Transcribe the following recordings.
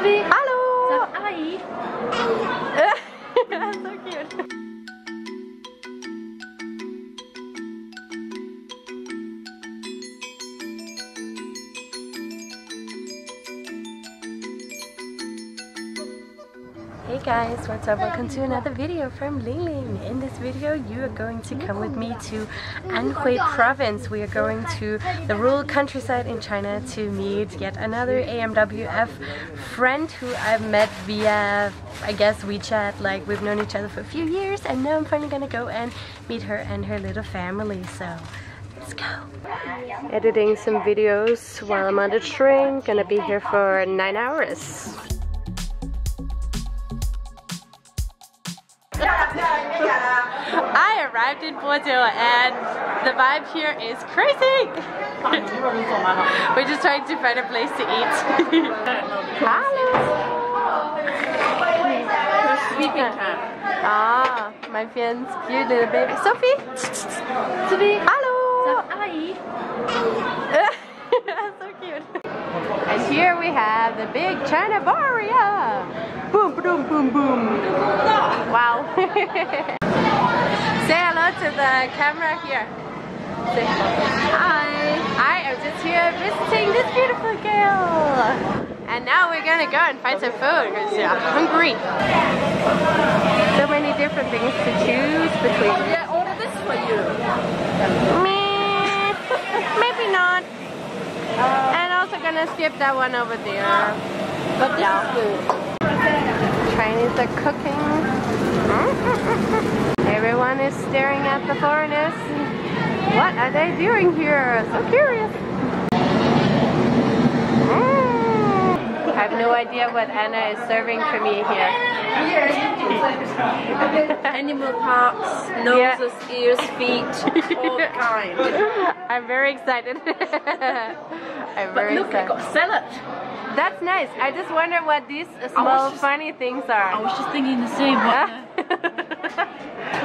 Sophie. Hallo. Sag Ai. So cute. Hey guys, what's up? Welcome to another video from Lingling. In this video, you are going to come with me to Anhui province. We are going to the rural countryside in China to meet yet another AMWF friend who I've met via, I guess, WeChat. Like, we've known each other for a few years, and now I'm finally gonna go and meet her and her little family. So, let's go. Editing some videos while I'm on the train. Gonna be here for 9 hours. I arrived in Brazil and the vibe here is crazy! We're just trying to find a place to eat. Ah, my friend's cute little baby. Sophie! Sophie! Hello! So cute. And here we have the big China barrier! Boom, boom, boom, boom. Wow. Say hello to the camera here. Say hi. I am just here visiting this beautiful girl. And now we're gonna go and find some food because I'm hungry. So many different things to choose between. Yeah, order this for you. Meh. Maybe not. And also gonna skip that one over there. But yeah. Food. Chinese are cooking. Everyone is staring at the foreigners. What are they doing here? So curious. I have no idea what Anna is serving for me here. Animal parts, noses, ears, feet, all kind. I'm very excited. But look, I got salad. That's nice. I just wonder what these small funny things are. I was just thinking the same.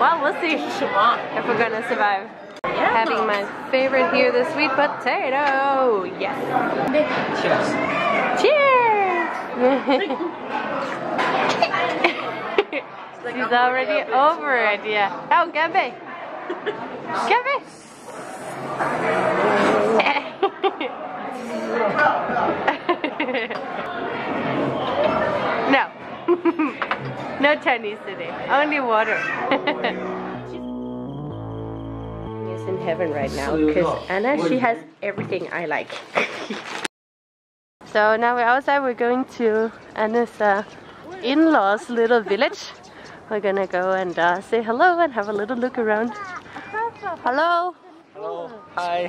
Well, we'll see if we're gonna survive. Yeah. Having my favorite here, the sweet potato. Yes. Cheers. Cheers. She's already over it. Yeah. Oh, Gabe. Gabe. No. No Chinese today. Only water. She's in heaven right now because Anna, she has everything I like. So now we're outside. We're going to Anna's in-laws' little village. We're gonna go and say hello and have a little look around. Hello. Hello. Hi.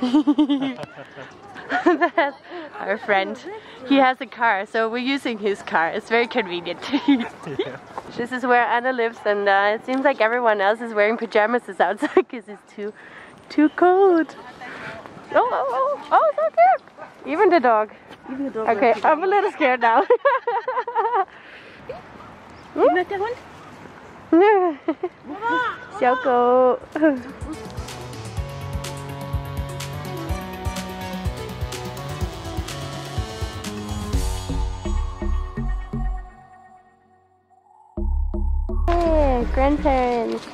That's our friend. He has a car, so we're using his car. It's very convenient. Yeah. This is where Anna lives, and it seems like everyone else is wearing pajamas outside because it's too cold. Oh, so cute! Even the dog. Okay, I'm a little scared now. You met that one? Xiaoko. Grandparents.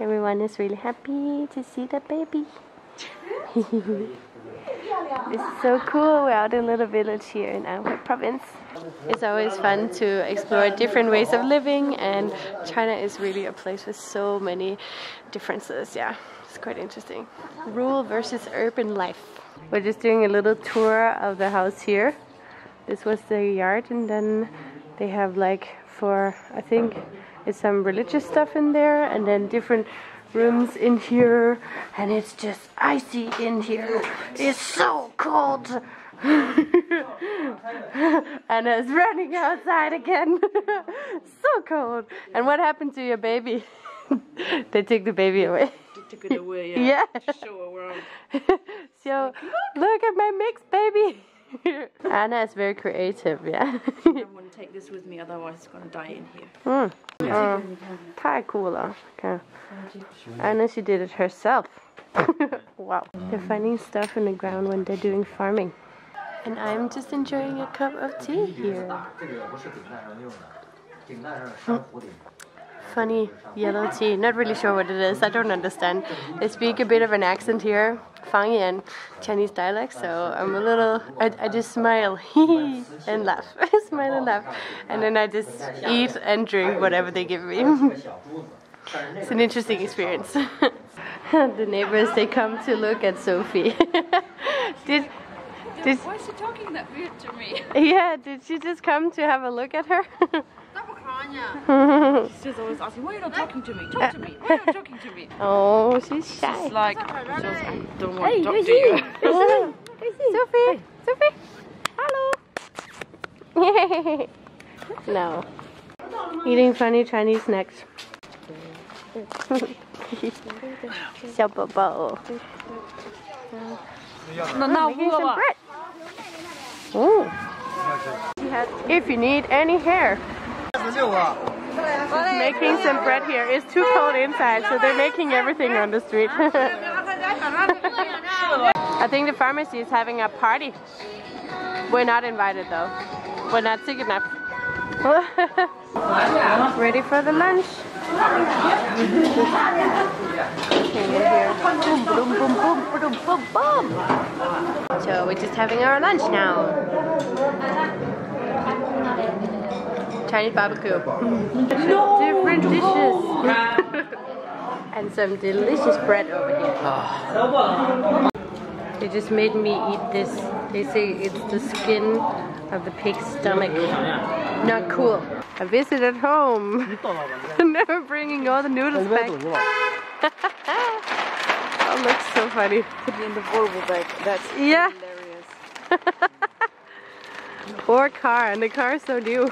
Everyone is really happy to see the baby. This is so cool. We're out in a little village here in Anhui province. It's always fun to explore different ways of living, and China is really a place with so many differences. Yeah, it's quite interesting. Rural versus urban life. We're just doing a little tour of the house here. This was the yard, and then they have like for, I think it's some religious stuff in there, and then different rooms in here, and it's just icy in here. It's so cold. And it's running outside again. So cold. And what happened to your baby? They took the baby away. Took it away, yeah. Yeah. Show around. So look at my mixed baby. Anna is very creative, yeah. I don't want to take this with me, otherwise it's going to die in here. Mm. 太酷了，看。And then she did it herself. Wow. They're finding stuff in the ground when they're doing farming. And I'm just enjoying a cup of tea here. Funny yellow tea. Not really sure what it is. I don't understand. They speak a bit of an accent here, Fangyan, Chinese dialect. So I'm a little. I just smile and laugh. I smile and laugh, and then I just eat and drink whatever they give me. It's an interesting experience. The neighbors, they come to look at Sophie. Why is she talking that weird to me? Yeah, did she just come to have a look at her? She's always asking, why are you not talking to me? Talk to me. Why are you not talking to me? Oh, she's shy. She's like, I don't want to talk to you. Sophie, Sophie, hello. No. Eating funny Chinese snacks. If you need any hair. Making some bread here. It's too cold inside, so they're making everything on the street. I think the pharmacy is having a party. We're not invited though. We're not sick enough. Ready for the lunch. So we're just having our lunch now. Chinese barbecue. Different dishes. And some delicious bread over here. They just made me eat this. They say it's the skin of the pig's stomach. Not cool. A visit at home. Never bringing all the noodles back. That looks so funny. Put it in the bowl bag. That's hilarious. Poor car, and the car is so new.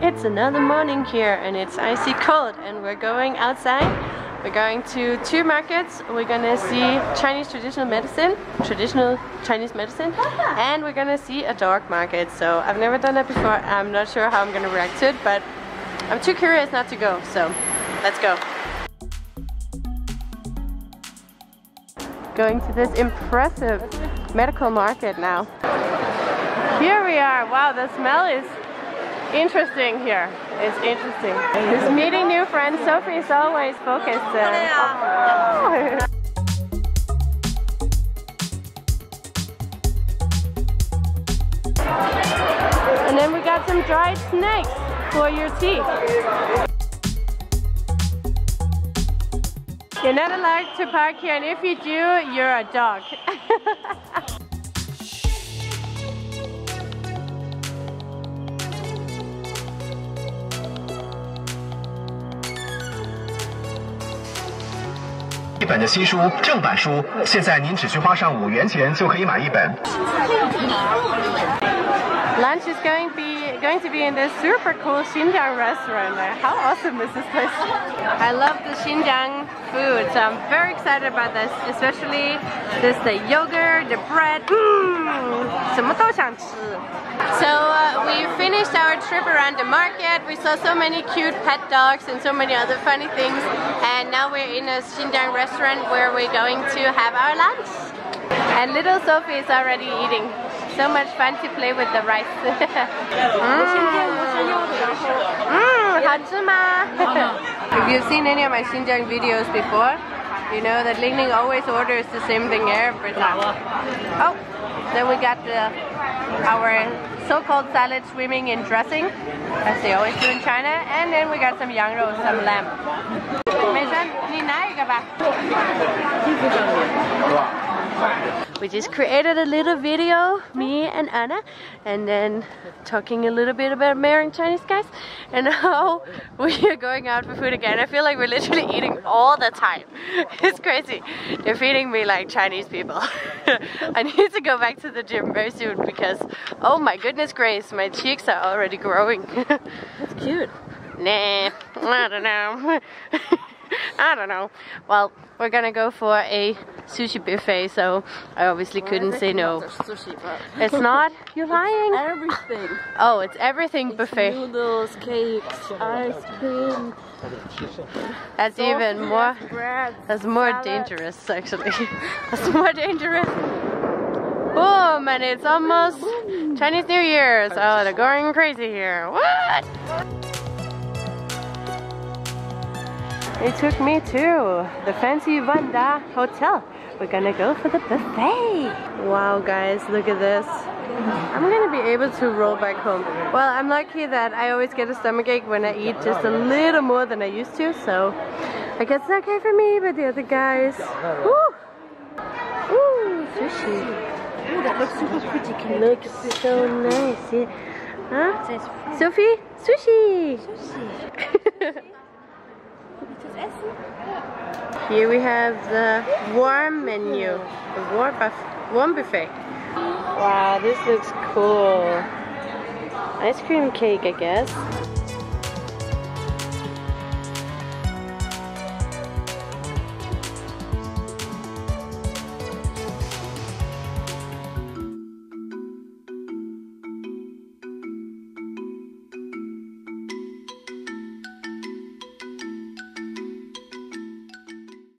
It's another morning here, and it's icy cold, and we're going outside. We're going to two markets. We're gonna see traditional Chinese medicine, and we're gonna see a dog market. So I've never done that before. I'm not sure how I'm gonna react to it, but I'm too curious not to go. So let's go. Going to this impressive medical market now. Here we are. Wow, the smell is interesting here. It's interesting. Just meeting new friends. Sophie is always focused. And then we got some dried snakes for your tea. You're not allowed to park here, and if you do, you're a dog.本的新书正版书，现在您只需花上5元钱就可以买一本。Lunch is going to be in this super cool Xinjiang restaurant. How awesome is this place? I love the Xinjiang food, so I'm very excited about this, especially the yogurt, the bread. 什么都想吃。So we finished our trip around the market. We saw so many cute pet dogs and so many other funny things. And now we're in a Xinjiang restaurant where we're going to have our lunch. And little Sophie is already eating. So much fun to play with the rice. If you've seen any of my Xinjiang videos before, you know that Lingling always orders the same thing every time. Oh, then we got our so-called salad swimming in dressing, as they always do in China, and then we got some yangrou, some lamb. We just created a little video, me and Anna, and then talking a little bit about marrying Chinese guys, and now we are going out for food again. I feel like we're literally eating all the time. It's crazy. They're feeding me like Chinese people. I need to go back to the gym very soon because, oh my goodness grace, my cheeks are already growing. That's cute. Nah, I don't know. I don't know. Well, we're gonna go for a sushi buffet, so I obviously couldn't say no. Sushi, it's not? You're lying? It's everything. Oh, it's everything buffet. Noodles, cakes, ice cream. That's Sophie, even more. Bread, that's more salad. Dangerous, actually. That's more dangerous. Boom, and it's almost Chinese New Year, so they're going crazy here. What? They took me to the fancy Vanda Hotel. We're gonna go for the buffet. Wow guys, look at this. I'm gonna be able to roll back home. Well, I'm lucky that I always get a stomachache when I eat just a little more than I used to, so I guess it's okay for me, but the other guys. Ooh, ooh, sushi. Ooh, that looks super pretty. It looks so nice. Yeah. Huh? Sophie, sushi! Sushi. Here we have the warm menu, the warm buffet. Wow, this looks cool. Ice cream cake, I guess.